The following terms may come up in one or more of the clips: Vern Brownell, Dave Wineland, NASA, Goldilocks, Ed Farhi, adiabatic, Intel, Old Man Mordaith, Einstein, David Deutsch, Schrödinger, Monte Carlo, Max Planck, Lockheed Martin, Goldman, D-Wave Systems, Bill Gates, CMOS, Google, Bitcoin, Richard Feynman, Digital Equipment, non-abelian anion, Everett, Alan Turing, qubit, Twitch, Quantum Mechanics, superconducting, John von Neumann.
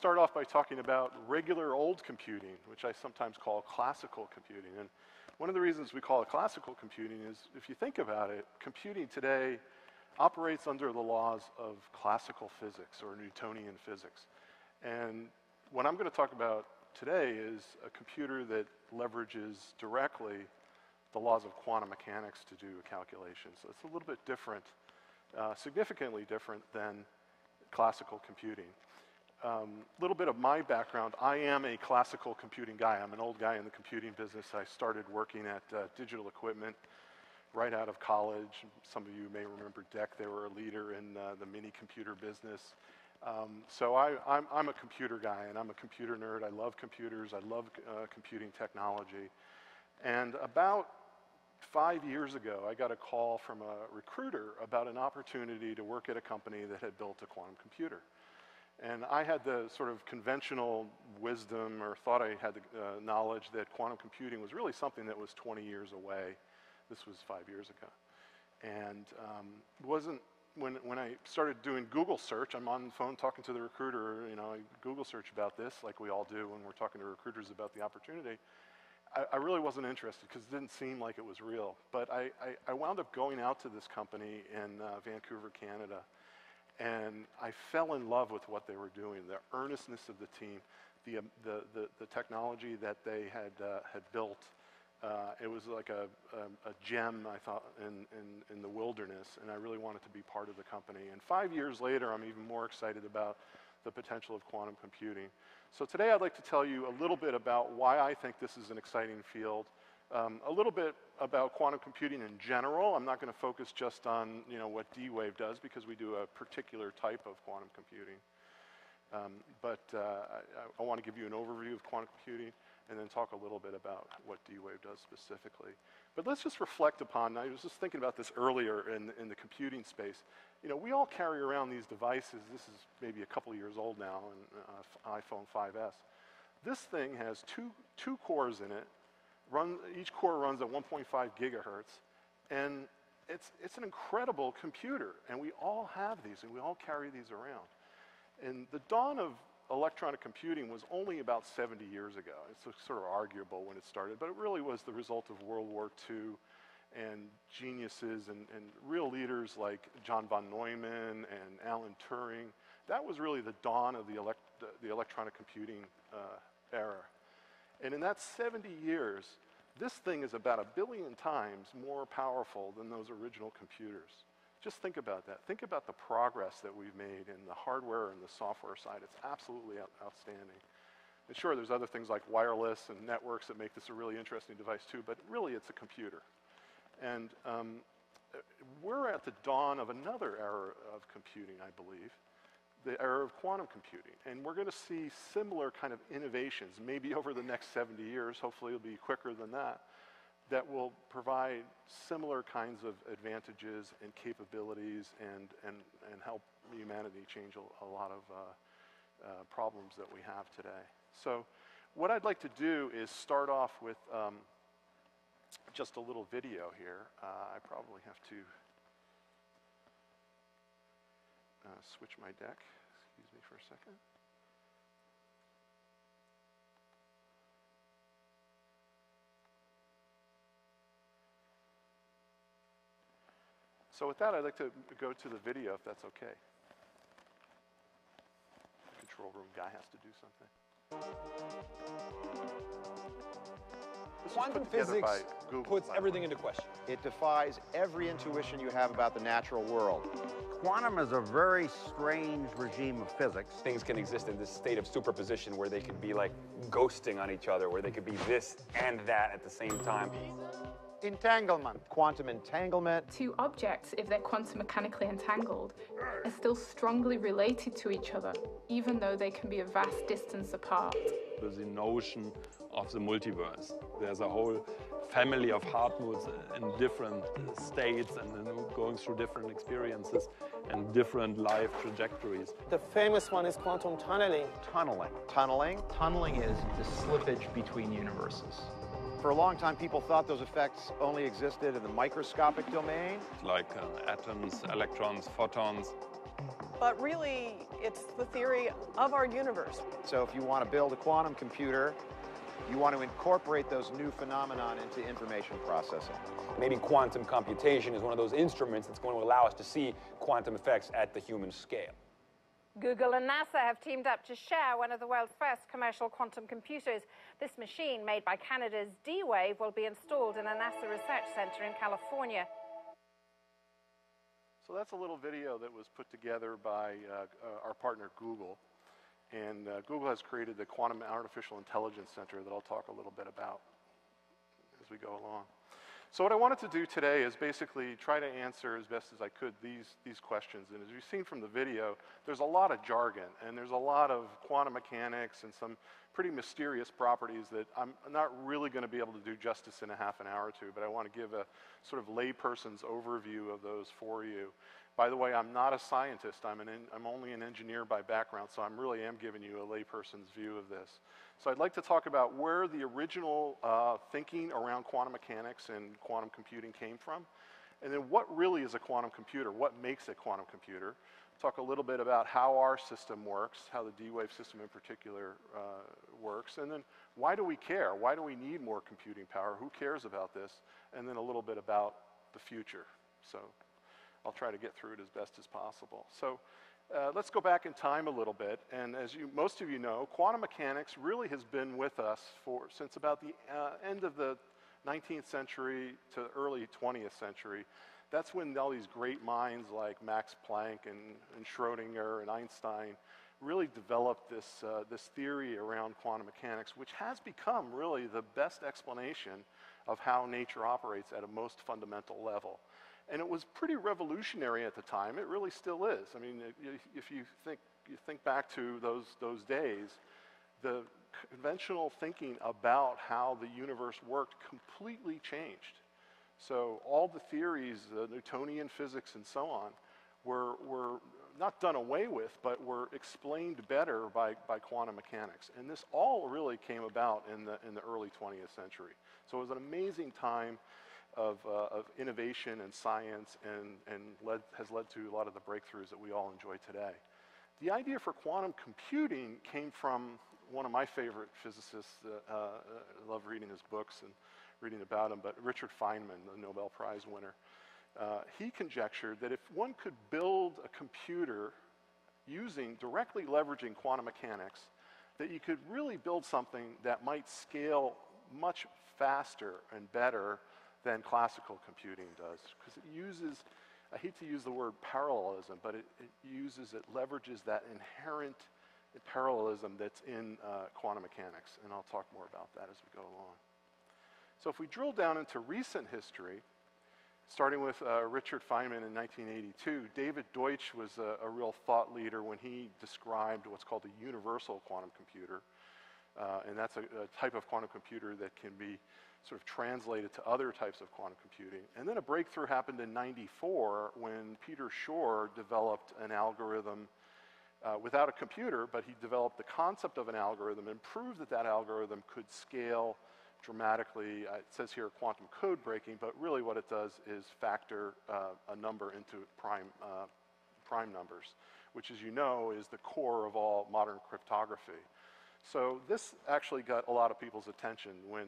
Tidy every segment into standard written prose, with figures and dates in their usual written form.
start off by talking about regular old computing, which I sometimes call classical computing. And one of the reasons we call it classical computing is, if you think about it, computing today operates under the laws of classical physics or Newtonian physics. And what I'm going to talk about today is a computer that leverages directly the laws of quantum mechanics to do a calculation. So it's a little bit different, significantly different than classical computing. Little bit of my background, I am a classical computing guy. I'm an old guy in the computing business. I started working at Digital Equipment right out of college. Some of you may remember DEC. They were a leader in the mini computer business. So I'm a computer guy, and I'm a computer nerd. I love computers. I love computing technology. And about 5 years ago, I got a call from a recruiter about an opportunity to work at a company that had built a quantum computer. And I had the sort of conventional wisdom, or thought I had the knowledge that quantum computing was really something that was 20 years away. This was 5 years ago. And when I started doing Google search, I'm on the phone talking to the recruiter, you know, I Google search about this like we all do when we're talking to recruiters about the opportunity. I really wasn't interested because it didn't seem like it was real. But I wound up going out to this company in Vancouver, Canada. And I fell in love with what they were doing, the earnestness of the team, the technology that they had built. It was like a gem, I thought, in the wilderness, and I really wanted to be part of the company. And 5 years later, I'm even more excited about the potential of quantum computing. So today I'd like to tell you a little bit about why I think this is an exciting field. A little bit about quantum computing in general. I'm not going to focus just on, you know, what D-Wave does, because we do a particular type of quantum computing. I want to give you an overview of quantum computing and then talk a little bit about what D-Wave does specifically. But let's just reflect upon, I was just thinking about this earlier in the computing space. You know, we all carry around these devices. This is maybe a couple of years old now, an iPhone 5S. This thing has two cores in it. Each core runs at 1.5 gigahertz, and it's an incredible computer, and we all have these, and we all carry these around. And the dawn of electronic computing was only about 70 years ago. It's sort of arguable when it started, but it really was the result of World War II and geniuses and real leaders like John von Neumann and Alan Turing. That was really the dawn of the electronic computing era. And in that 70 years, this thing is about 1 billion times more powerful than those original computers. Just think about that. Think about the progress that we've made in the hardware and the software side. It's absolutely outstanding. And sure, there's other things like wireless and networks that make this a really interesting device too, but really it's a computer. And we're at the dawn of another era of computing, I believe. The era of quantum computing. And we're going to see similar kind of innovations, maybe over the next 70 years, hopefully it'll be quicker than that, that will provide similar kinds of advantages and capabilities and help humanity change a lot of problems that we have today. So what I'd like to do is start off with just a little video here. I probably have to switch my deck. Excuse me for a second. So with that, I'd like to go to the video, if that's okay. The control room guy has to do something. Quantum physics puts everything into question. It defies every intuition you have about the natural world. Quantum is a very strange regime of physics. Things can exist in this state of superposition where they could be like ghosting on each other, where they could be this and that at the same time. Entanglement. Quantum entanglement. Two objects, if they're quantum mechanically entangled, are still strongly related to each other, even though they can be a vast distance apart. There's the notion of the multiverse. There's a whole family of hardwoods in different states and going through different experiences and different life trajectories. The famous one is quantum tunneling. Tunneling. Tunneling? Tunneling is the slippage between universes. For a long time, people thought those effects only existed in the microscopic domain. Like atoms, electrons, photons. But really, it's the theory of our universe. So if you want to build a quantum computer, you want to incorporate those new phenomena into information processing. Maybe quantum computation is one of those instruments that's going to allow us to see quantum effects at the human scale. Google and NASA have teamed up to share one of the world's first commercial quantum computers. This machine, made by Canada's D-Wave, will be installed in a NASA research center in California. So that's a little video that was put together by our partner Google. And Google has created the Quantum Artificial Intelligence Center that I'll talk a little bit about as we go along. So what I wanted to do today is basically try to answer as best as I could these questions. And as you've seen from the video, there's a lot of jargon, and there's a lot of quantum mechanics and some pretty mysterious properties that I'm not really going to be able to do justice in a half an hour or two, but I want to give a sort of layperson's overview of those for you. By the way, I'm not a scientist. I'm only an engineer by background, so I really am giving you a layperson's view of this. So I'd like to talk about where the original thinking around quantum mechanics and quantum computing came from, and then what really is a quantum computer, what makes a quantum computer. Talk a little bit about how our system works, how the D-Wave system in particular works, and then why do we care? Why do we need more computing power? Who cares about this? And then a little bit about the future. So I'll try to get through it as best as possible. So let's go back in time a little bit, and as most of you know, quantum mechanics really has been with us since about the end of the 19th century to early 20th century. That's when all these great minds like Max Planck and Schrödinger and Einstein really developed this theory around quantum mechanics, which has become really the best explanation of how nature operates at a most fundamental level. And it was pretty revolutionary at the time. It really still is. I mean, if you think back to those days, the conventional thinking about how the universe worked completely changed. So all the theories, the Newtonian physics and so on, were not done away with, but were explained better by quantum mechanics. And this all really came about in the early 20th century. So it was an amazing time of innovation and science, and has led to a lot of the breakthroughs that we all enjoy today. The idea for quantum computing came from one of my favorite physicists. I love reading his books and reading about him, but Richard Feynman, the Nobel Prize winner, he conjectured that if one could build a computer directly leveraging quantum mechanics, that you could really build something that might scale much faster and better than classical computing does, because it uses, I hate to use the word parallelism, but it leverages that inherent parallelism that's in quantum mechanics, and I'll talk more about that as we go along. So if we drill down into recent history, starting with Richard Feynman in 1982, David Deutsch was a real thought leader when he described what's called the universal quantum computer, and that's a type of quantum computer that can be sort of translated to other types of quantum computing. And then a breakthrough happened in '94 when Peter Shore developed an algorithm without a computer, but he developed the concept of an algorithm and proved that that algorithm could scale dramatically. It says here quantum code breaking, but really what it does is factor a number into prime numbers, which, as you know, is the core of all modern cryptography. So this actually got a lot of people's attention when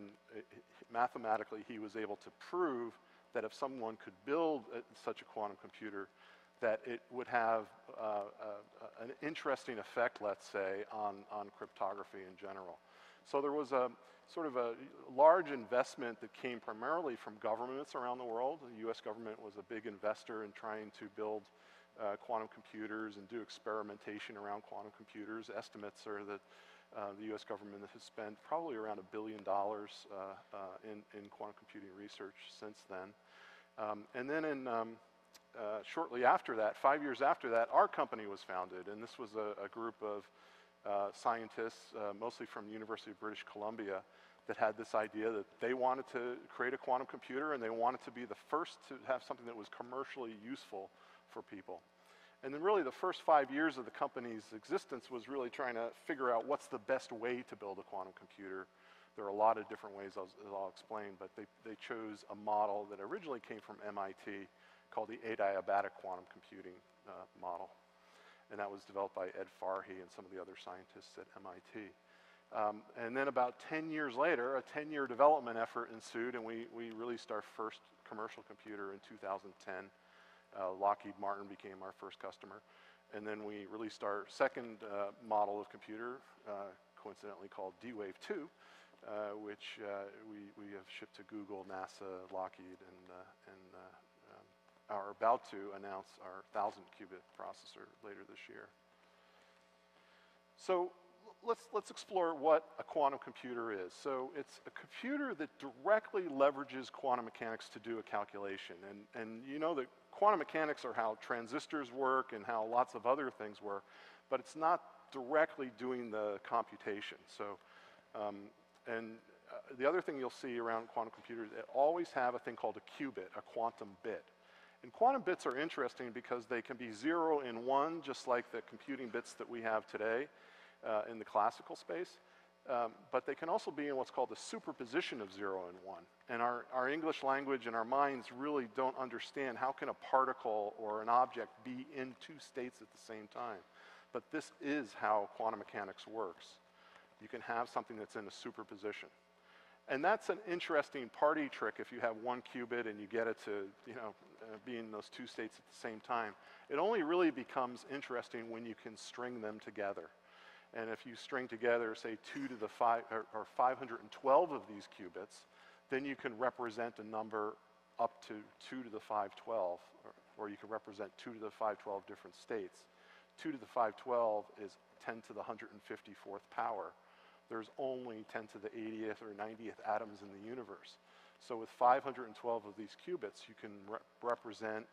mathematically he was able to prove that if someone could build such a quantum computer, that it would have an interesting effect, let's say, on cryptography in general. So there was a sort of a large investment that came primarily from governments around the world. The US government was a big investor in trying to build quantum computers and do experimentation around quantum computers. Estimates are that the US government has spent probably around $1 billion in quantum computing research since then. And then shortly after that, 5 years after that, our company was founded, and this was a group of scientists, mostly from the University of British Columbia, that had this idea that they wanted to create a quantum computer, and they wanted to be the first to have something that was commercially useful for people. And then really the first 5 years of the company's existence was really trying to figure out what's the best way to build a quantum computer. There are a lot of different ways, I'll explain, but they chose a model that originally came from MIT called the adiabatic quantum computing model. and that was developed by Ed Farhi and some of the other scientists at MIT. And then about 10 years later, a 10-year development effort ensued, and we released our first commercial computer in 2010. Lockheed Martin became our first customer. And then we released our second model of computer, coincidentally called D-Wave 2, which we have shipped to Google, NASA, Lockheed, and are about to announce our 1,000-qubit processor later this year. So let's explore what a quantum computer is. So it's a computer that directly leverages quantum mechanics to do a calculation. And you know that quantum mechanics are how transistors work and how lots of other things work, but it's not directly doing the computation. So, the other thing you'll see around quantum computers, they always have a thing called a qubit, a quantum bit. And quantum bits are interesting because they can be 0 and 1, just like the computing bits that we have today in the classical space. But they can also be in what's called the superposition of 0 and 1. And our English language and our minds really don't understand how can a particle or an object be in two states at the same time. But this is how quantum mechanics works. You can have something that's in a superposition. And that's an interesting party trick if you have 1 qubit and you get it to, you know, be in those two states at the same time. It only really becomes interesting when you can string them together. And if you string together, say, 2 to the 5, or 512 of these qubits, then you can represent a number up to 2 to the 512, or you can represent 2 to the 512 different states. 2 to the 512 is 10 to the 154th power. There's only 10 to the 80th or 90th atoms in the universe. So with 512 of these qubits, you can represent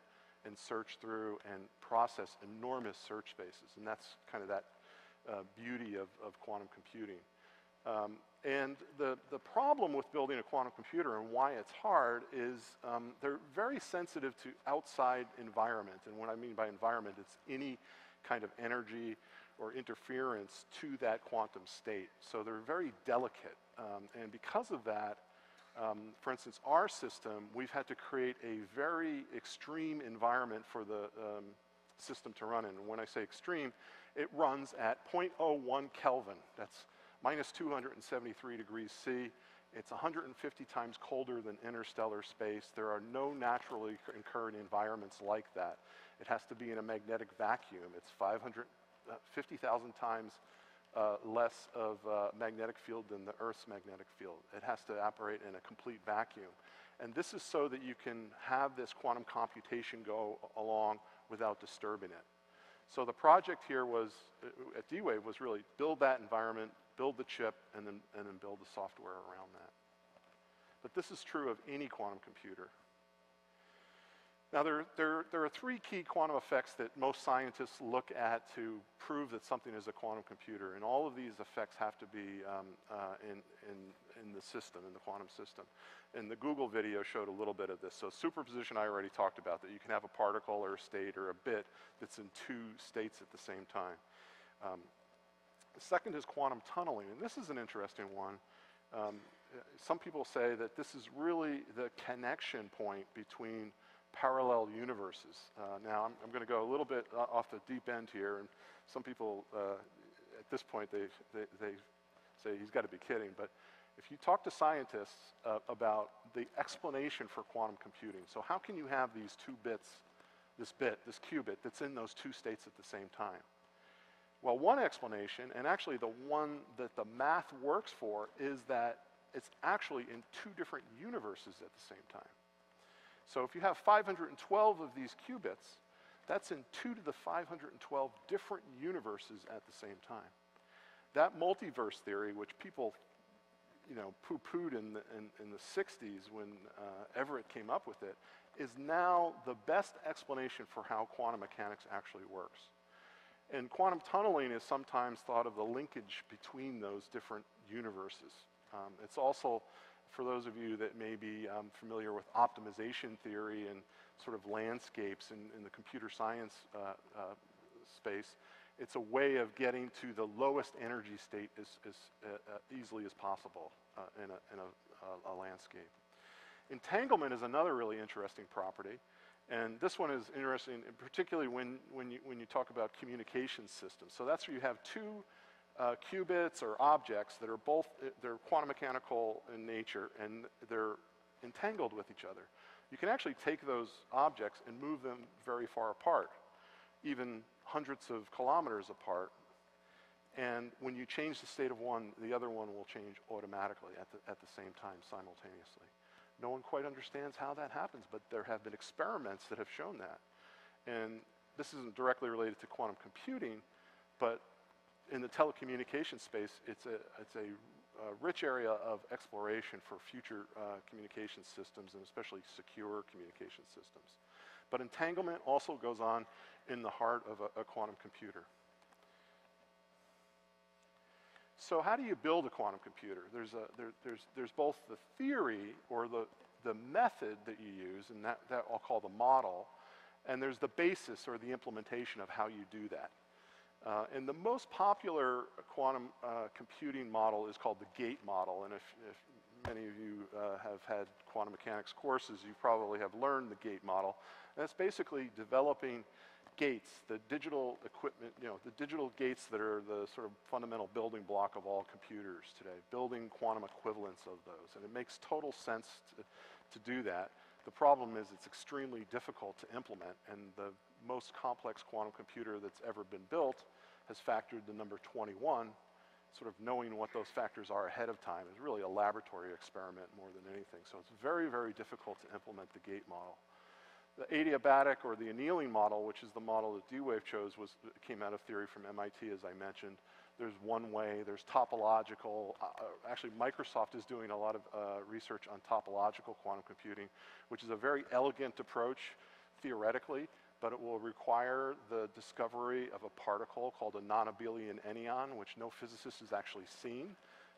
and search through and process enormous search spaces, and that's kind of that beauty of quantum computing. And the problem with building a quantum computer and why it's hard is they're very sensitive to outside environment. And what I mean by environment, it's any kind of energy or interference to that quantum state. So they're very delicate. And because of that, for instance, our system, we've had to create a very extreme environment for the system to run in. And when I say extreme, it runs at 0.01 Kelvin. That's minus 273 degrees C. It's 150 times colder than interstellar space. There are no naturally occurring environments like that. It has to be in a magnetic vacuum. It's 50,000 times less of magnetic field than the Earth's magnetic field. It has to operate in a complete vacuum. And this is so that you can have this quantum computation go along without disturbing it. So the project here was, at D-Wave, was really build that environment, build the chip, and then build the software around that. But this is true of any quantum computer. Now there are three key quantum effects that most scientists look at to prove that something is a quantum computer, and all of these effects have to be in the system, in the quantum system. And the Google video showed a little bit of this. So superposition I already talked about, that you can have a particle or a state or a bit that's in two states at the same time. The second is quantum tunneling, and this is an interesting one. Some people say that this is really the connection point between parallel universes. Now I'm going to go a little bit off the deep end here, and some people at this point they say he's got to be kidding. But if you talk to scientists about the explanation for quantum computing, so how can you have these two bits, this qubit that's in those two states at the same time? Well, one explanation, and actually the one that the math works for, is that it's actually in two different universes at the same time. So if you have 512 of these qubits, that's in 2 to the 512 different universes at the same time. That multiverse theory, which people, you know, poo-pooed in the 60s when Everett came up with it, is now the best explanation for how quantum mechanics actually works. And quantum tunneling is sometimes thought of the linkage between those different universes. It's also, for those of you that may be familiar with optimization theory and sort of landscapes in the computer science space, it's a way of getting to the lowest energy state as easily as possible in a landscape. Entanglement is another really interesting property. And this one is interesting, and particularly when you talk about communication systems. So that's where you have two qubits or objects that are both, they're quantum mechanical in nature, and they're entangled with each other. You can actually take those objects and move them very far apart, even hundreds of kilometers apart. And when you change the state of one, the other one will change automatically at the same time, simultaneously. No one quite understands how that happens, but there have been experiments that have shown that. And this isn't directly related to quantum computing, but in the telecommunication space, it's a rich area of exploration for future communication systems, and especially secure communication systems. But entanglement also goes on in the heart of a quantum computer. So how do you build a quantum computer? There's both the theory or the method that you use, and that I'll call the model, and there's the basis or the implementation of how you do that. And the most popular quantum computing model is called the gate model. And if many of you have had quantum mechanics courses, you probably have learned the gate model. And it's basically developing gates, the digital equipment, you know, the digital gates that are the sort of fundamental building block of all computers today, building quantum equivalents of those. And it makes total sense to do that. The problem is it's extremely difficult to implement, and the most complex quantum computer that's ever been built has factored the number 21. Sort of knowing what those factors are ahead of time is really a laboratory experiment more than anything. So it's very, very difficult to implement the gate model. The adiabatic or the annealing model, which is the model that D-Wave chose, came out of theory from MIT, as I mentioned. There's one way, there's topological. Actually, Microsoft is doing a lot of research on topological quantum computing, which is a very elegant approach theoretically, but it will require the discovery of a particle called a non-abelian anion, which no physicist has actually seen.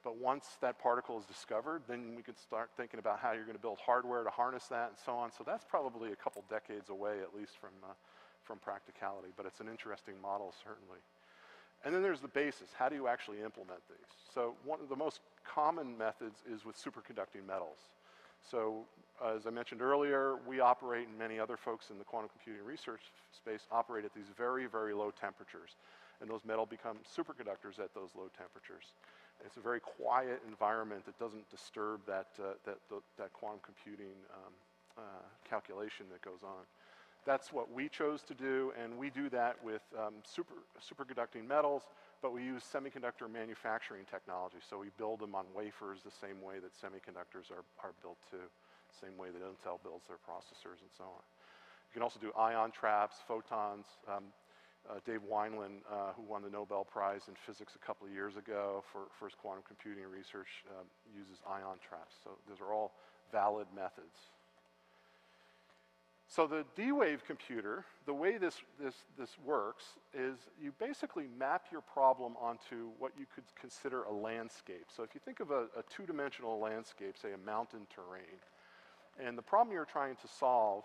But once that particle is discovered, then we can start thinking about how you're going to build hardware to harness that and so on. So that's probably a couple decades away, at least from practicality. But it's an interesting model, certainly. And then there's the basis. How do you actually implement these? So one of the most common methods is with superconducting metals. So as I mentioned earlier, we operate, and many other folks in the quantum computing research space operate at these very, very low temperatures. And those metals become superconductors at those low temperatures. And it's a very quiet environment that doesn't disturb that quantum computing calculation that goes on. That's what we chose to do, and we do that with superconducting metals, but we use semiconductor manufacturing technology. So we build them on wafers the same way that semiconductors are built too, same way that Intel builds their processors and so on. You can also do ion traps, photons. Dave Wineland, who won the Nobel Prize in physics a couple of years ago for his quantum computing research, uses ion traps. So those are all valid methods. So the D-Wave computer, the way this works is you basically map your problem onto what you could consider a landscape. So if you think of a two-dimensional landscape, say a mountain terrain, and the problem you're trying to solve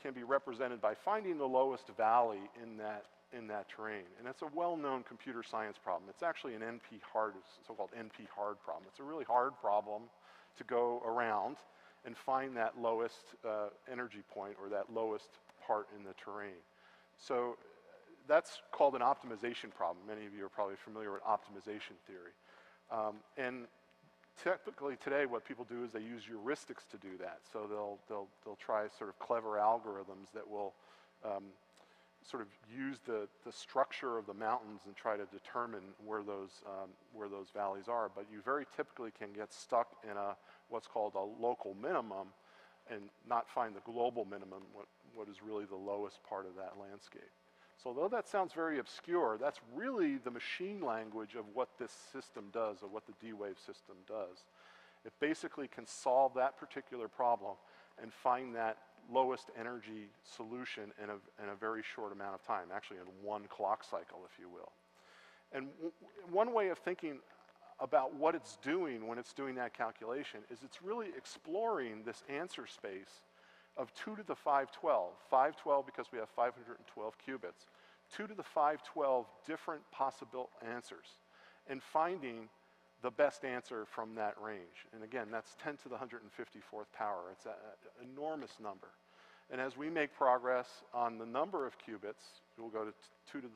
can be represented by finding the lowest valley in that terrain. And that's a well-known computer science problem. It's actually an so-called NP-hard problem. It's a really hard problem to go around and find that lowest energy point or that lowest part in the terrain. So that's called an optimization problem. Many of you are probably familiar with optimization theory. And typically today what people do is they use heuristics to do that. So they'll try sort of clever algorithms that will sort of use the structure of the mountains and try to determine where those valleys are. But you very typically can get stuck in what's called a local minimum and not find the global minimum, what is really the lowest part of that landscape. So although that sounds very obscure, that's really the machine language of what this system does, or what the D-Wave system does. It basically can solve that particular problem and find that lowest energy solution in a very short amount of time, actually in one clock cycle, if you will. And one way of thinking about what it's doing when it's doing that calculation is it's really exploring this answer space of 2 to the 512. 512 because we have 512 qubits. 2 to the 512 different possible answers, and finding the best answer from that range. And again, that's 10 to the 154th power. It's an enormous number. And as we make progress on the number of qubits, we'll go to 2 to the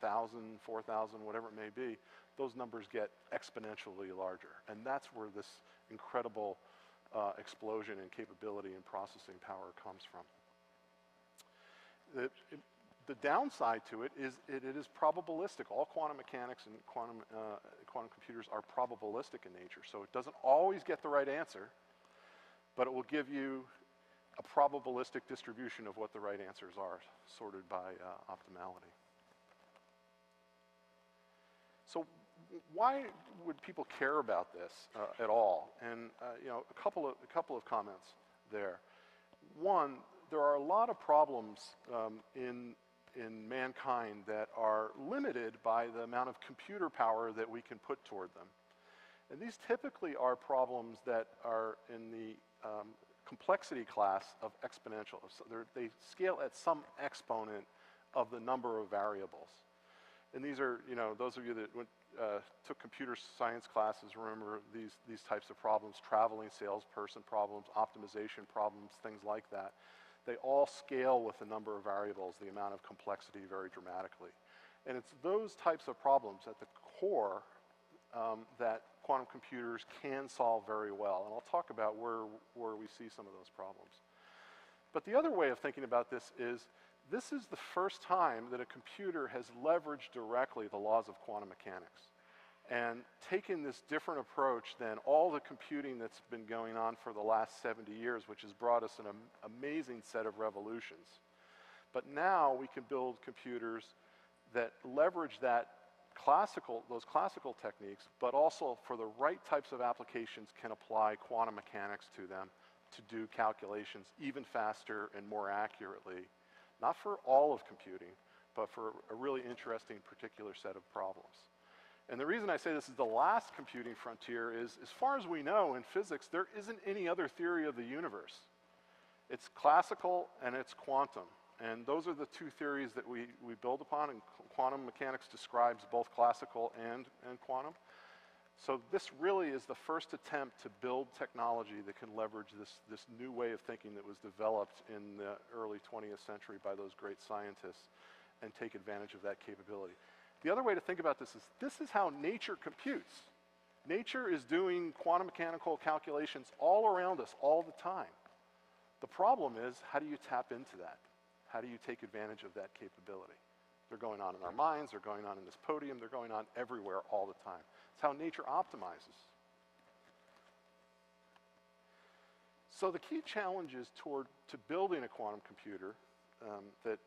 1,000, 4,000, whatever it may be, those numbers get exponentially larger. And that's where this incredible explosion in capability and processing power comes from. The downside to it is it is probabilistic. All quantum mechanics and quantum computers are probabilistic in nature. So it doesn't always get the right answer, but it will give you a probabilistic distribution of what the right answers are, sorted by optimality. So why would people care about this at all? And you know, a couple of comments there. One, there are a lot of problems in mankind that are limited by the amount of computer power that we can put toward them. And these typically are problems that are in the complexity class of exponential. So they scale at some exponent of the number of variables. And these are, you know, those of you that went, took computer science classes remember these types of problems, traveling salesperson problems, optimization problems, things like that. They all scale with the number of variables, the amount of complexity very dramatically. And it's those types of problems at the core that quantum computers can solve very well. And I'll talk about where we see some of those problems. But the other way of thinking about this is the first time that a computer has leveraged directly the laws of quantum mechanics and taken this different approach than all the computing that's been going on for the last 70 years, which has brought us an amazing set of revolutions. But now we can build computers that leverage those classical techniques, but also for the right types of applications can apply quantum mechanics to them to do calculations even faster and more accurately. Not for all of computing, but for a really interesting particular set of problems. And the reason I say this is the last computing frontier is, as far as we know in physics, there isn't any other theory of the universe. It's classical and it's quantum. And those are the two theories that we build upon, and quantum mechanics describes both classical and quantum. So this really is the first attempt to build technology that can leverage this new way of thinking that was developed in the early 20th century by those great scientists and take advantage of that capability. The other way to think about this is how nature computes. Nature is doing quantum mechanical calculations all around us all the time. The problem is, how do you tap into that? How do you take advantage of that capability? They're going on in our minds, they're going on in this podium, they're going on everywhere all the time. It's how nature optimizes. So the key challenges to building a quantum computer that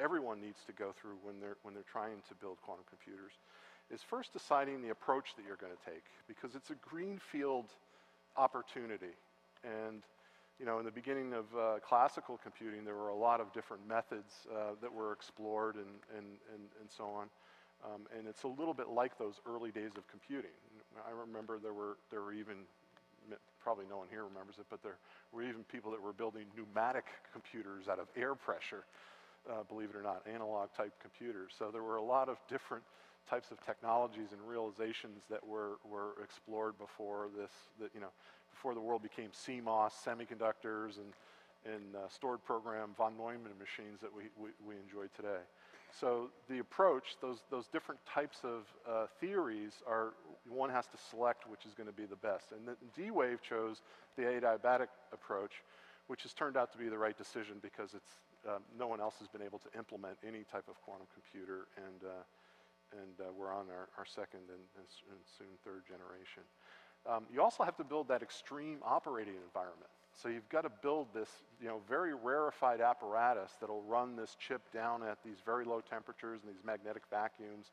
everyone needs to go through when they're trying to build quantum computers is first deciding the approach that you're going to take, because it's a greenfield opportunity. And you know, in the beginning of classical computing, there were a lot of different methods that were explored and so on. And it's a little bit like those early days of computing. I remember there were even, probably no one here remembers it, but there were even people that were building pneumatic computers out of air pressure, believe it or not, analog type computers. So there were a lot of different types of technologies and realizations that were explored before this, you know, before the world became CMOS, semiconductors, and stored program von Neumann machines that we enjoy today. So the approach, those different types of theories are, one has to select which is going to be the best. And D-Wave chose the adiabatic approach, which has turned out to be the right decision because it's, no one else has been able to implement any type of quantum computer, and we're on our second and soon third generation. You also have to build that extreme operating environment. So you've got to build this, you know, very rarefied apparatus that'll run this chip down at these very low temperatures and these magnetic vacuums,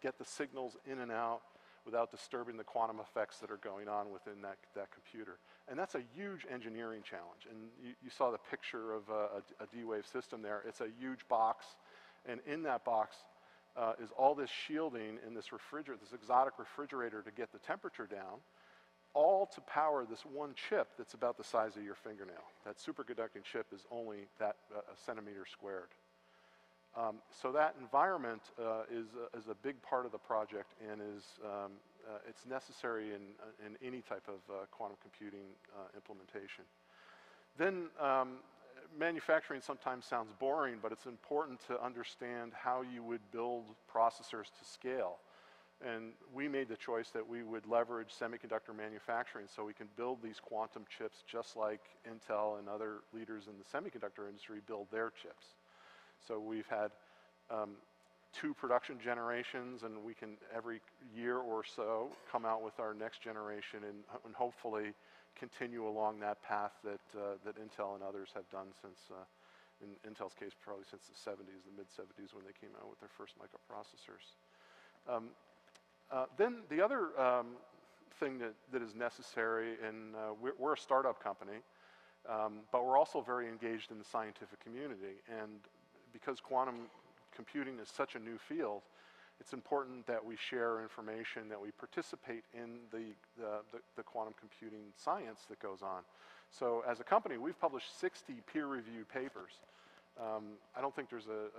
get the signals in and out without disturbing the quantum effects that are going on within that computer. And that's a huge engineering challenge. And you saw the picture of a D-Wave system there. It's a huge box, and in that box, is all this shielding in this refrigerator, this exotic refrigerator, to get the temperature down, all to power this one chip that's about the size of your fingernail. That superconducting chip is only that a centimeter squared. So that environment is a big part of the project, and is it's necessary in any type of quantum computing implementation. Then manufacturing sometimes sounds boring, but it's important to understand how you would build processors to scale. And we made the choice that we would leverage semiconductor manufacturing so we can build these quantum chips just like Intel and other leaders in the semiconductor industry build their chips. So we've had two production generations, and we can every year or so come out with our next generation and hopefully continue along that path that, that Intel and others have done since, in Intel's case, probably since the 70s, the mid-70s when they came out with their first microprocessors. Then the other thing that is necessary, and we're a startup company, but we're also very engaged in the scientific community. And because quantum computing is such a new field, it's important that we share information, that we participate in the quantum computing science that goes on. So as a company, we've published 60 peer-reviewed papers. I don't think there's a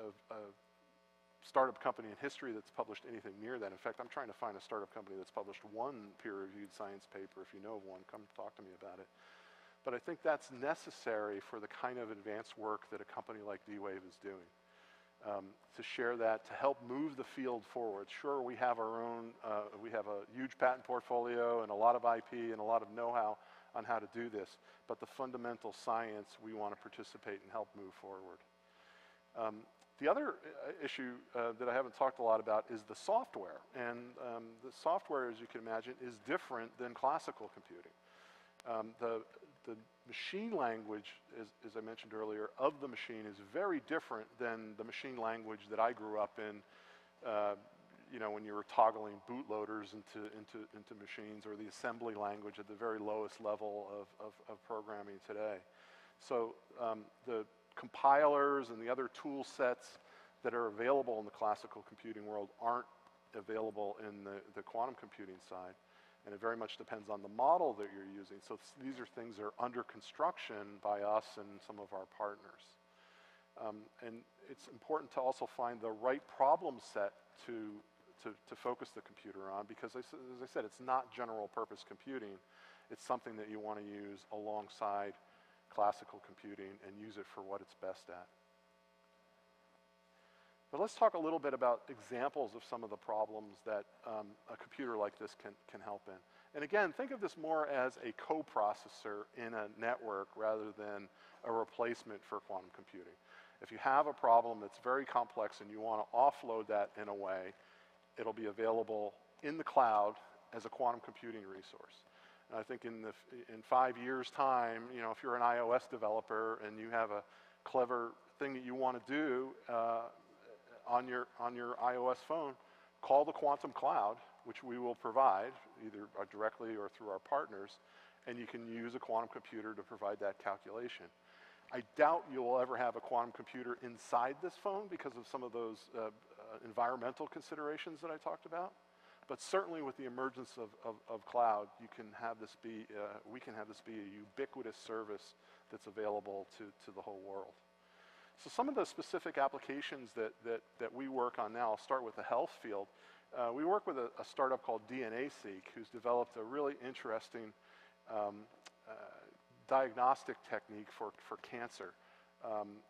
startup company in history that's published anything near that. In fact, I'm trying to find a startup company that's published one peer-reviewed science paper. If you know of one, come talk to me about it. But I think that's necessary for the kind of advanced work that a company like D-Wave is doing. To share that, to help move the field forward. Sure, we have our own, we have a huge patent portfolio and a lot of IP and a lot of know-how on how to do this, but the fundamental science we want to participate and help move forward. The other issue that I haven't talked a lot about is the software. And the software, as you can imagine, is different than classical computing. The machine language, as I mentioned earlier, of the machine is very different than the machine language that I grew up in, you know, when you were toggling bootloaders into machines, or the assembly language at the very lowest level of programming today. So the compilers and the other tool sets that are available in the classical computing world aren't available in the quantum computing side, and it very much depends on the model that you're using. So these are things that are under construction by us and some of our partners. And it's important to also find the right problem set to focus the computer on, because as I said, it's not general purpose computing. It's something that you want to use alongside classical computing and use it for what it's best at. But let's talk a little bit about examples of some of the problems that a computer like this can help in. And again, think of this more as a coprocessor in a network rather than a replacement for quantum computing. If you have a problem that's very complex and you want to offload that in a way, it'll be available in the cloud as a quantum computing resource. And I think in 5 years' time, you know, if you're an iOS developer and you have a clever thing that you want to do on your iOS phone, call the quantum cloud, which we will provide either directly or through our partners, and you can use a quantum computer to provide that calculation. I doubt you'll ever have a quantum computer inside this phone because of some of those environmental considerations that I talked about. But certainly with the emergence of cloud, you can have this be, we can have this be a ubiquitous service that's available to the whole world. So some of the specific applications that we work on now, I'll start with the health field. We work with a startup called DNASeq, who's developed a really interesting diagnostic technique for cancer.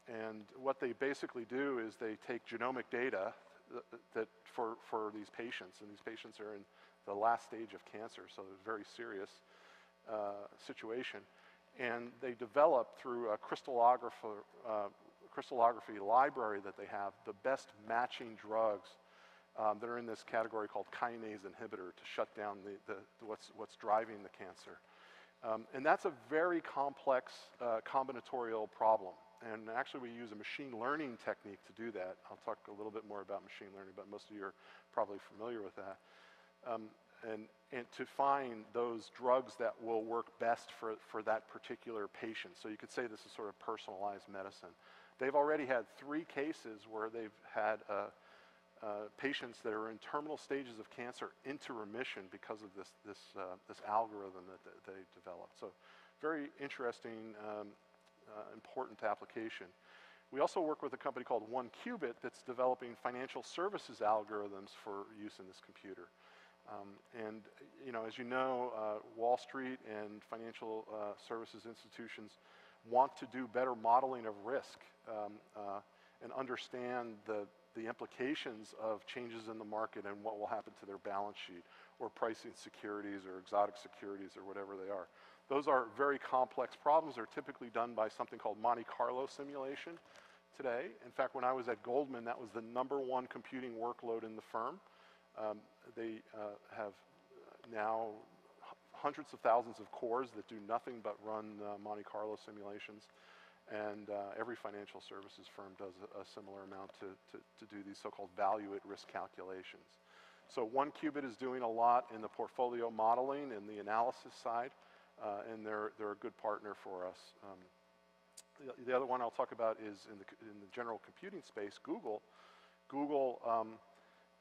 And what they basically do is they take genomic data for these patients, and these patients are in the last stage of cancer, so it's a very serious situation. And they develop through a crystallography library that they have the best matching drugs that are in this category called kinase inhibitor to shut down what's driving the cancer. And that's a very complex combinatorial problem. And actually we use a machine learning technique to do that. I'll talk a little bit more about machine learning, but most of you are probably familiar with that. And to find those drugs that will work best for that particular patient. So you could say this is sort of personalized medicine. They've already had 3 cases where they've had patients that are in terminal stages of cancer into remission because of this algorithm that they developed. So very interesting, important application. We also work with a company called 1Qubit that's developing financial services algorithms for use in this computer. And you know, as you know, Wall Street and financial services institutions want to do better modeling of risk and understand the implications of changes in the market and what will happen to their balance sheet or pricing securities or exotic securities or whatever they are. Those are very complex problems. They're typically done by something called Monte Carlo simulation today. In fact, when I was at Goldman, that was the #1 computing workload in the firm. They have now hundreds of thousands of cores that do nothing but run Monte Carlo simulations. And every financial services firm does a similar amount to do these so-called value at risk calculations. So 1Qubit is doing a lot in the portfolio modeling and the analysis side, and they're a good partner for us. The other one I'll talk about is in the general computing space, Google. Google,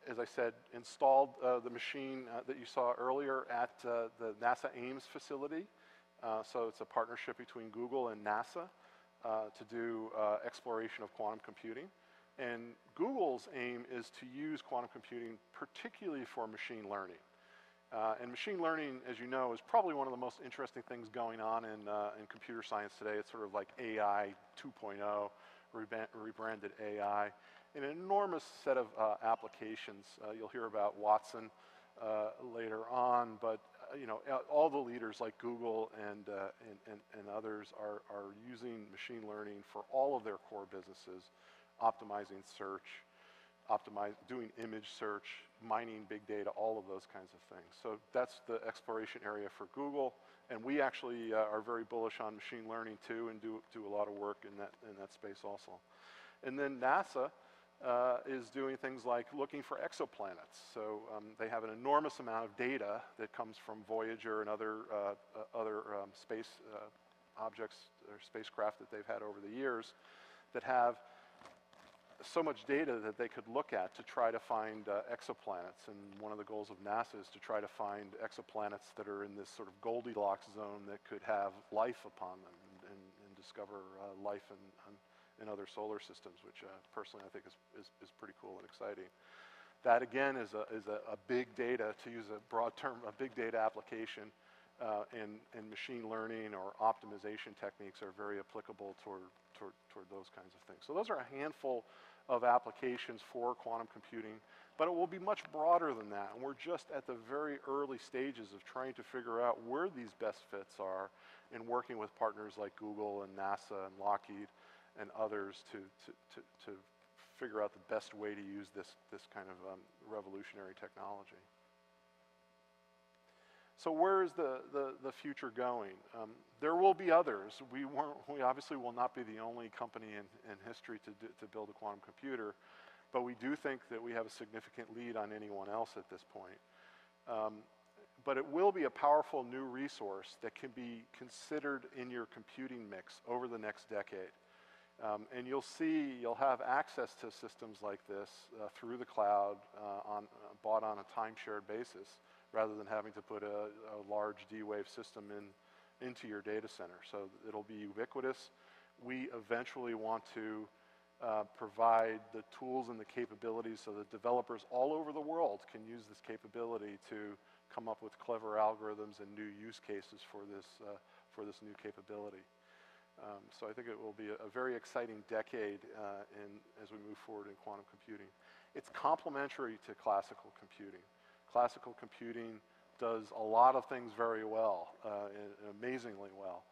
as I said, installed the machine that you saw earlier at the NASA Ames facility. So it's a partnership between Google and NASA to do exploration of quantum computing. And Google's aim is to use quantum computing particularly for machine learning. And machine learning, as you know, is probably one of the most interesting things going on in computer science today. It's sort of like AI 2.0, rebranded AI. An enormous set of applications. You'll hear about Watson later on, but you know, all the leaders like Google and others are using machine learning for all of their core businesses, optimizing search, doing image search, mining big data, all of those kinds of things. So that's the exploration area for Google, and we actually are very bullish on machine learning too, and do a lot of work in that space also. And then NASA is doing things like looking for exoplanets. So they have an enormous amount of data that comes from Voyager and other space objects or spacecraft that they've had over the years that have so much data that they could look at to try to find exoplanets. And one of the goals of NASA is to try to find exoplanets that are in this sort of Goldilocks zone that could have life upon them and discover life in other solar systems, which personally I think is pretty cool and exciting. That again is a big data, to use a broad term, a big data application, and machine learning or optimization techniques are very applicable toward those kinds of things. So those are a handful of applications for quantum computing, but it will be much broader than that, and we're just at the very early stages of trying to figure out where these best fits are and working with partners like Google and NASA and Lockheed and others to figure out the best way to use this kind of revolutionary technology. So where is the future going? There will be others. We obviously will not be the only company in history to build a quantum computer, but we do think that we have a significant lead on anyone else at this point. But it will be a powerful new resource that can be considered in your computing mix over the next decade. And you'll see, you'll have access to systems like this through the cloud, bought on a time-shared basis, rather than having to put a large D-Wave system into your data center. So it'll be ubiquitous. We eventually want to provide the tools and the capabilities so that developers all over the world can use this capability to come up with clever algorithms and new use cases for this new capability. So I think it will be a very exciting decade as we move forward in quantum computing. It's complementary to classical computing. Classical computing does a lot of things very well, and amazingly well,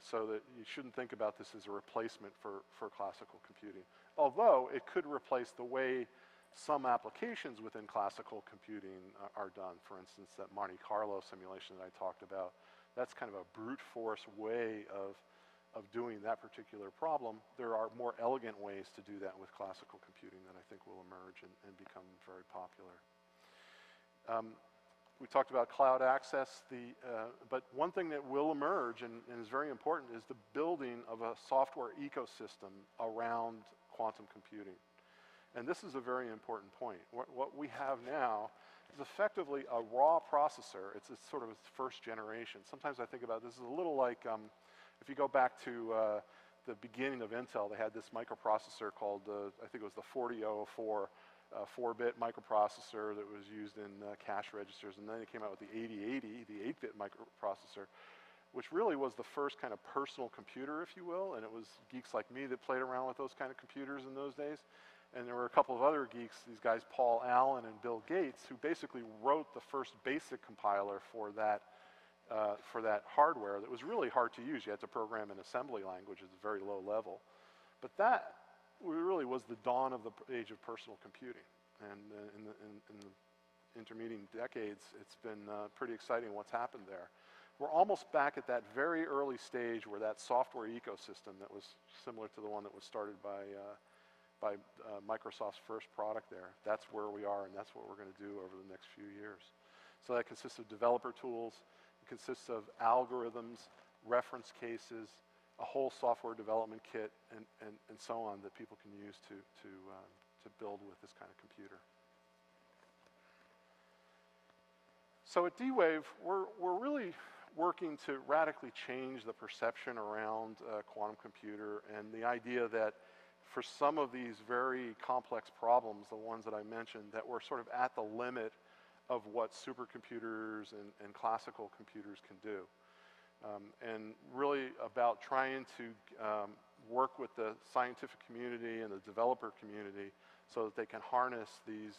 so that you shouldn't think about this as a replacement for classical computing. Although it could replace the way some applications within classical computing are done. For instance, that Monte Carlo simulation that I talked about, that's kind of a brute force way of doing that particular problem. There are more elegant ways to do that with classical computing that I think will emerge and become very popular. We talked about cloud access, but one thing that will emerge and is very important is the building of a software ecosystem around quantum computing. And this is a very important point. What we have now is effectively a raw processor. It's sort of its first generation. Sometimes I think about this is a little like, if you go back to the beginning of Intel, they had this microprocessor called, I think it was the 4004, 4-bit microprocessor that was used in cash registers, and then they came out with the 8080, the 8-bit microprocessor. which really was the first kind of personal computer, if you will, and it was geeks like me that played around with those kind of computers in those days. And there were a couple of other geeks, these guys Paul Allen and Bill Gates, who basically wrote the first basic compiler for that hardware that was really hard to use. You had to program in assembly language at a very low level. But that really was the dawn of the age of personal computing. And in the intermediate decades, it's been pretty exciting what's happened there. We're almost back at that very early stage where that software ecosystem that was similar to the one that was started by Microsoft's first product there. That's where we are, and that's what we're going to do over the next few years. So that consists of developer tools, it consists of algorithms, reference cases, a whole software development kit, and so on that people can use to build with this kind of computer. So at D-Wave, we're really working to radically change the perception around quantum computer and the idea that for some of these very complex problems, the ones that I mentioned, that we're sort of at the limit of what supercomputers and classical computers can do. And really about trying to work with the scientific community and the developer community so that they can harness these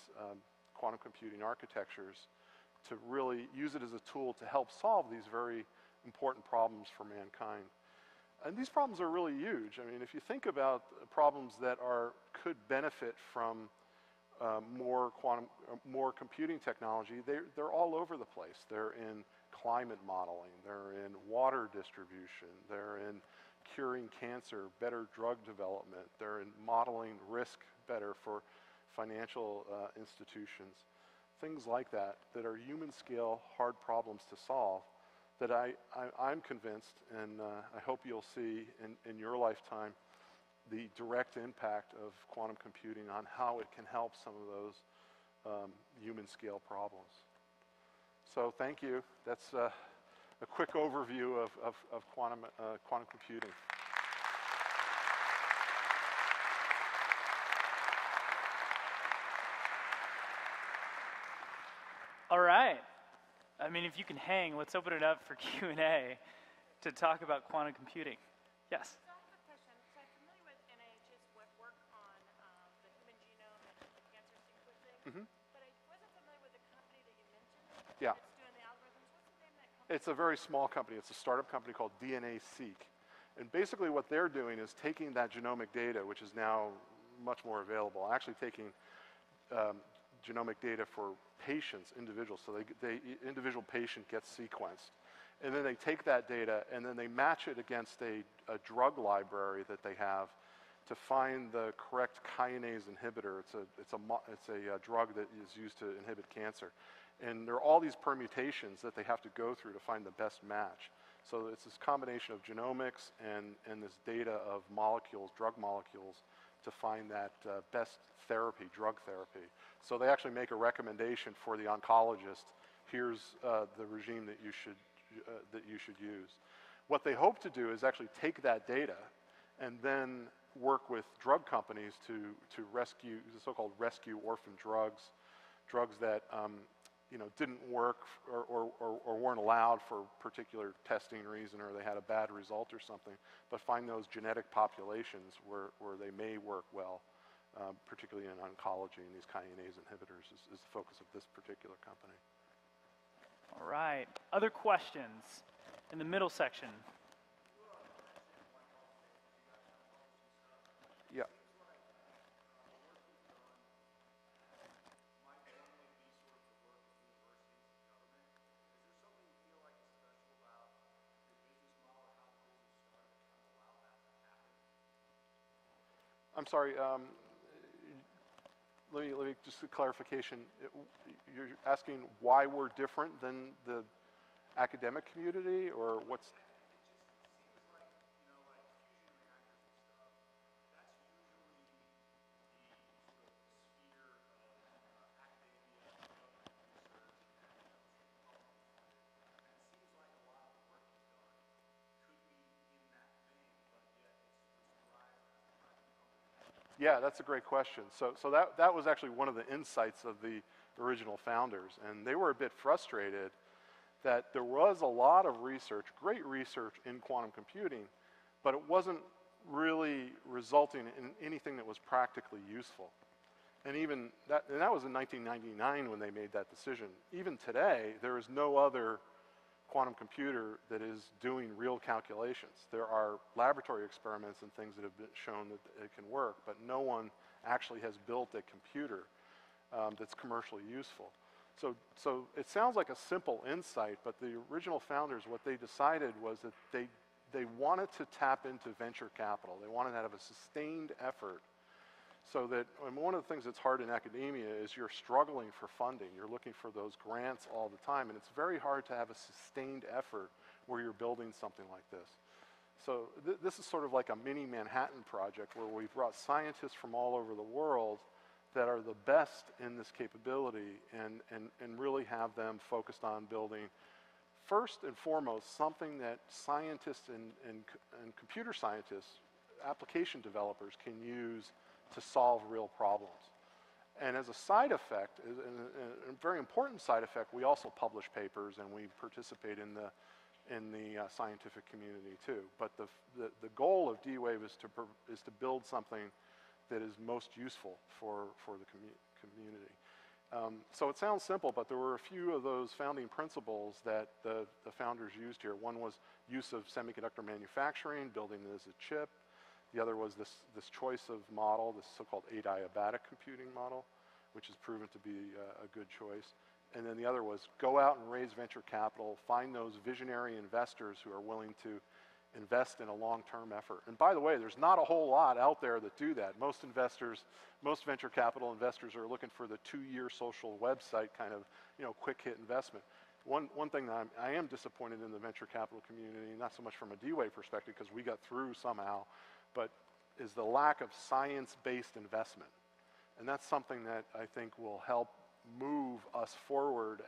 quantum computing architectures to really use it as a tool to help solve these very important problems for mankind. And these problems are really huge. I mean, if you think about problems that could benefit from more computing technology, they're all over the place. They're in climate modeling, they're in water distribution, they're in curing cancer, better drug development, they're in modeling risk better for financial institutions. Things like that, that are human scale, hard problems to solve, that I'm convinced, and I hope you'll see in your lifetime, the direct impact of quantum computing on how it can help some of those human scale problems. So thank you. That's a quick overview of quantum computing. All right. I mean, if you can hang, let's open it up for Q&A to talk about quantum computing. Yes? So I have a question. So I'm familiar with NIH's work on the human genome and the cancer sequencing, but I wasn't familiar with the company that you mentioned. Yeah. It's doing the algorithms. What's the name of that company? It's a very small company. It's a startup company called DNASeq. And basically what they're doing is taking that genomic data, which is now much more available, actually taking genomic data for patients, individuals. So individual patient gets sequenced. And then they take that data and then they match it against a drug library that they have to find the correct kinase inhibitor. It's a drug that is used to inhibit cancer. And there are all these permutations that they have to go through to find the best match. So it's this combination of genomics and this data of molecules, drug molecules, to find that best therapy, drug therapy. So they actually make a recommendation for the oncologist, here's the regime that you should use. What they hope to do is actually take that data and then work with drug companies to rescue, the so-called rescue orphan drugs, drugs that you know, didn't work or weren't allowed for particular testing reason, or they had a bad result or something, but find those genetic populations where they may work well, particularly in oncology, and these kinase inhibitors is the focus of this particular company. All right, other questions in the middle section? Yeah. I'm sorry, let me just a clarification. You're asking why we're different than the academic community, or what's... It just seems like, you know, like fusion reactors and stuff, that's usually the sphere of academia, research, and it seems like a lot of the work you've done could be in that vein, but yet it's derived. Yeah, that's a great question. So that was actually one of the insights of the original founders, and they were a bit frustrated that there was a lot of research, great research in quantum computing, but it wasn't really resulting in anything that was practically useful. And even that, and that was in 1999 when they made that decision. Even today, there is no other quantum computer that is doing real calculations. There are laboratory experiments and things that have been shown that it can work, but no one actually has built a computer that's commercially useful. So it sounds like a simple insight, but the original founders, what they decided was that they wanted to tap into venture capital. They wanted to have a sustained effort so that, and one of the things that's hard in academia is you're struggling for funding. You're looking for those grants all the time, and it's very hard to have a sustained effort where you're building something like this. So this is sort of like a mini Manhattan Project where we've brought scientists from all over the world that are the best in this capability and really have them focused on building, first and foremost, something that scientists and computer scientists, application developers can use to solve real problems. And as a side effect, and a very important side effect, we also publish papers and we participate in the scientific community too. But the goal of D-Wave is to build something that is most useful for the community. So it sounds simple, but there were a few of those founding principles that the founders used here. One was use of semiconductor manufacturing, building it as a chip. The other was this choice of model, this so-called adiabatic computing model, which has proven to be a good choice. And then the other was go out and raise venture capital, find those visionary investors who are willing to invest in a long-term effort. And by the way, there's not a whole lot out there that do that. Most investors, most venture capital investors are looking for the two-year social website kind of, you know, quick hit investment. One thing that I am disappointed in the venture capital community, not so much from a D-Wave perspective because we got through somehow, but is the lack of science-based investment. And that's something that I think will help move us forward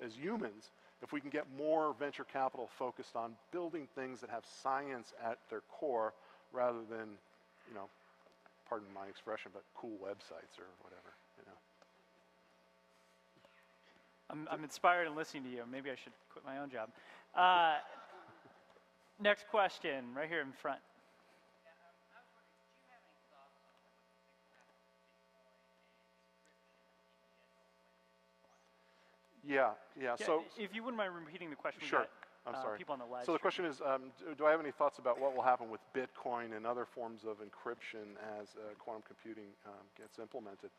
as humans if we can get more venture capital focused on building things that have science at their core rather than, you know, pardon my expression, but cool websites or whatever, you know. I'm inspired in listening to you. Maybe I should quit my own job. Next question, right here in front. Yeah, so... If you wouldn't mind repeating the question. Sure, I'm sorry. People on the live. So the question is, do I have any thoughts about what will happen with Bitcoin and other forms of encryption as quantum computing gets implemented?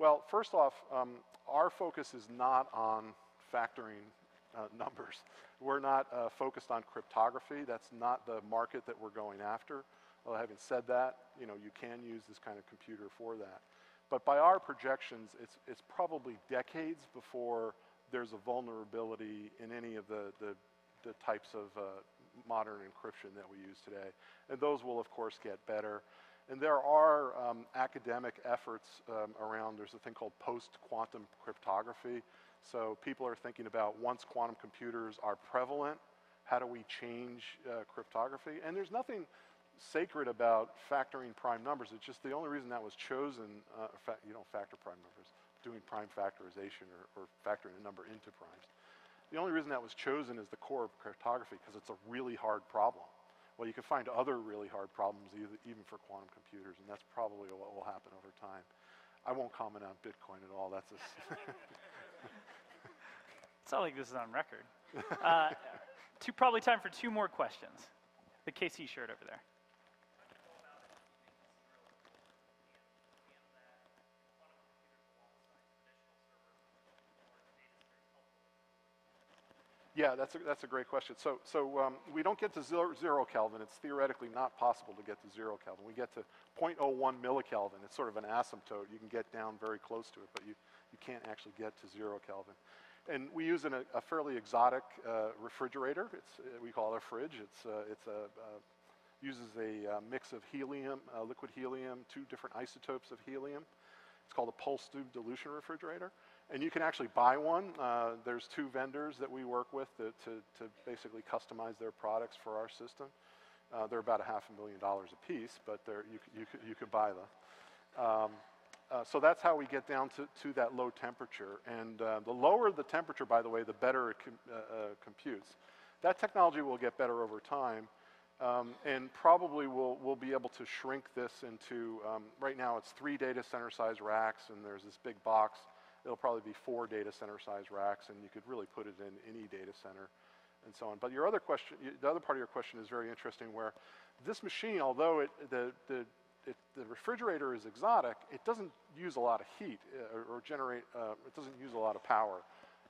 Well, first off, our focus is not on factoring numbers. We're not focused on cryptography. That's not the market that we're going after. Well, having said that, you know, you can use this kind of computer for that. But by our projections, it's probably decades before there's a vulnerability in any of the types of modern encryption that we use today. And those will, of course, get better. And there are academic efforts around, there's a thing called post-quantum cryptography. So people are thinking about once quantum computers are prevalent, how do we change cryptography? And there's nothing sacred about factoring prime numbers. It's just the only reason that was chosen, you don't factor prime numbers, doing prime factorization or factoring a number into primes. The only reason that was chosen is the core of cryptography because it's a really hard problem. Well, you can find other really hard problems even for quantum computers, and that's probably what will happen over time. I won't comment on Bitcoin at all. That's a it's not like this is on record. Probably time for two more questions. The KC shirt over there. Yeah, that's a great question. So we don't get to zero Kelvin. It's theoretically not possible to get to zero Kelvin. We get to 0.01 millikelvin. It's sort of an asymptote. You can get down very close to it, but you can't actually get to zero Kelvin. And we use a fairly exotic refrigerator. We call it a fridge. It uses a mix of helium, liquid helium, two different isotopes of helium. It's called a pulsed tube dilution refrigerator. And you can actually buy one. There's two vendors that we work with to basically customize their products for our system. They're about $500,000 a piece, but you can buy them. So that's how we get down to that low temperature. And the lower the temperature, by the way, the better it computes. That technology will get better over time, and probably we'll be able to shrink this into, right now it's 3 data center size racks, and there's this big box. It'll probably be 4 data center size racks, and you could really put it in any data center and so on. But your other question, the other part of your question is very interesting, where this machine, although the refrigerator is exotic, it doesn't use a lot of heat or generate, it doesn't use a lot of power.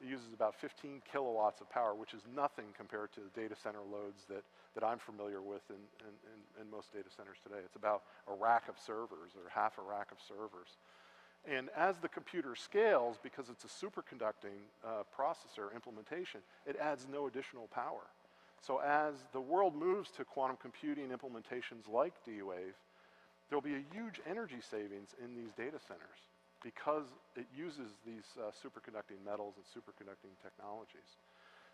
It uses about 15 kilowatts of power, which is nothing compared to the data center loads that I'm familiar with in most data centers today. It's about a rack of servers or half a rack of servers. And as the computer scales, because it's a superconducting processor implementation, it adds no additional power. So as the world moves to quantum computing implementations like D-Wave, there'll be a huge energy savings in these data centers because it uses these superconducting metals and superconducting technologies.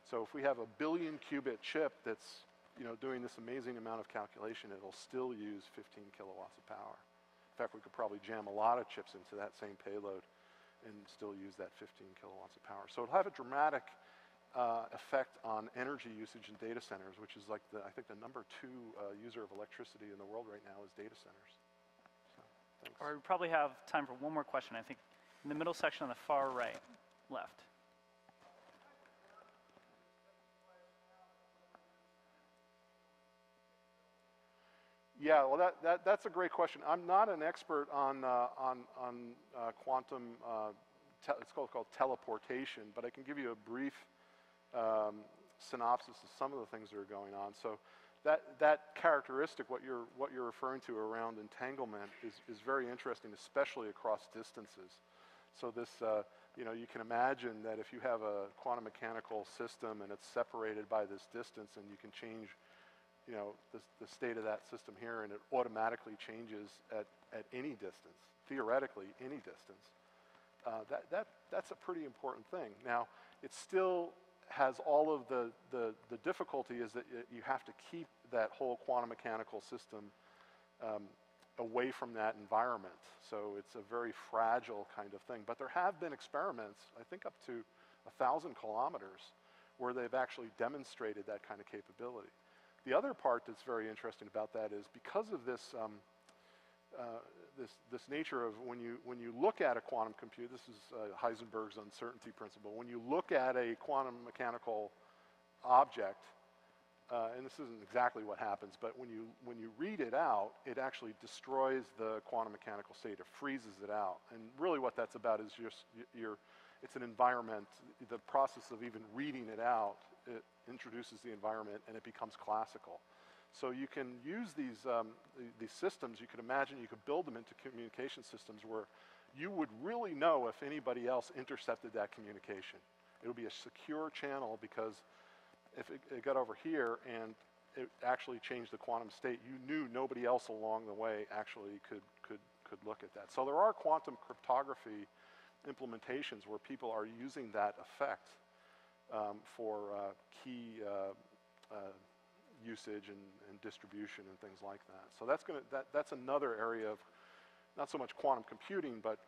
So if we have a 1 billion qubit chip that's, you know, doing this amazing amount of calculation, it'll still use 15 kilowatts of power. In fact, we could probably jam a lot of chips into that same payload and still use that 15 kilowatts of power. So it'll have a dramatic effect on energy usage in data centers, which is like I think the #2 user of electricity in the world right now is data centers. All right, we probably have time for one more question, I think, in the middle section on the far right, left. Yeah, well, that's a great question. I'm not an expert on quantum, it's called teleportation, but I can give you a brief synopsis of some of the things that are going on. So that characteristic, what you're referring to around entanglement, is very interesting, especially across distances. So this, you know, you can imagine that if you have a quantum mechanical system and it's separated by this distance, and you can change, you know, the state of that system here, and it automatically changes at any distance, theoretically any distance. That's a pretty important thing. Now, it still has all of the difficulty is that you have to keep that whole quantum mechanical system away from that environment. So it's a very fragile kind of thing. But there have been experiments, I think up to 1,000 kilometers, where they've actually demonstrated that kind of capability. The other part that's very interesting about that is because of this this nature of when you look at a quantum computer, this is Heisenberg's uncertainty principle. When you look at a quantum mechanical object, and this isn't exactly what happens, but when you read it out, it actually destroys the quantum mechanical state. It freezes it out, and really what that's about is it's an environment. The process of even reading it out, it introduces the environment, and it becomes classical. So you can use these systems. You could imagine you could build them into communication systems where you would really know if anybody else intercepted that communication. It would be a secure channel because if it got over here and it actually changed the quantum state, you knew nobody else along the way actually could look at that. So there are quantum cryptography implementations where people are using that effect for key usage and distribution and things like that. So that's another area of not so much quantum computing, but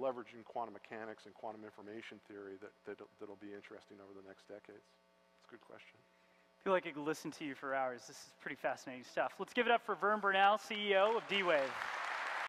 leveraging quantum mechanics and quantum information theory that'll be interesting over the next decades. It's a good question. I feel like I could listen to you for hours. This is pretty fascinating stuff. Let's give it up for Vern Brownell, CEO of D-Wave.